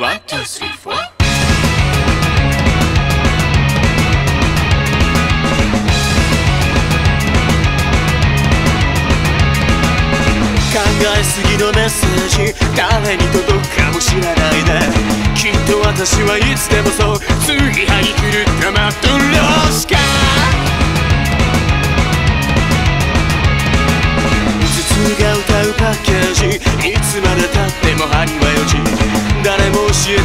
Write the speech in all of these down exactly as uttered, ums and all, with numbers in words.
One, two, three, four.考えすぎのメッセージ、誰に届くかもしれないね。きっと私はいつでもそう、次は生きるたまどろしか。頭痛が歌うパッケージ、いつまでたっても針はよじ。誰も教えて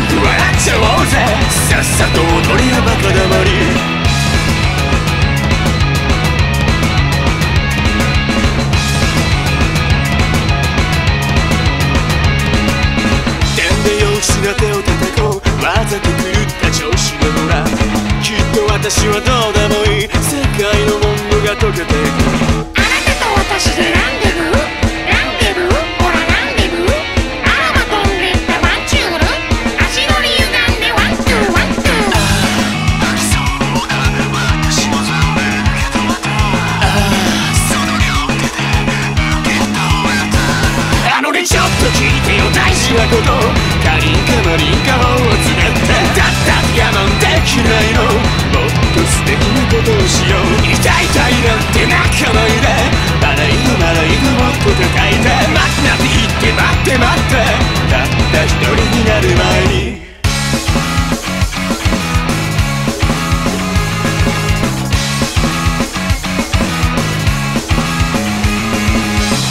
部笑っちゃおうぜ」「さっさと踊りはバカだまり」「天で用紙の手を叩こう」わざと狂った調子のドラきっと私はどうでもいい世界のモンドが溶けていくあなたと私でランデブーランデブーほらランデブーあらば飛んでったワンチュール足取り歪んでワンツーワンツーああ泣きそうだ私も残念だけどまたああその両手で受け止めたあのねちょっと聞いてよ大事なことカリンカマリンカを連れてたった我慢できないのもっと素敵なことをしよう痛い痛いなんて泣かないで笑いの笑いのもっと叩いて待って言って待って待ってたった一人になる前に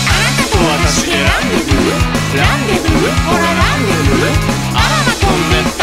あなたと私でランデブーランデブーほらランデブーねえ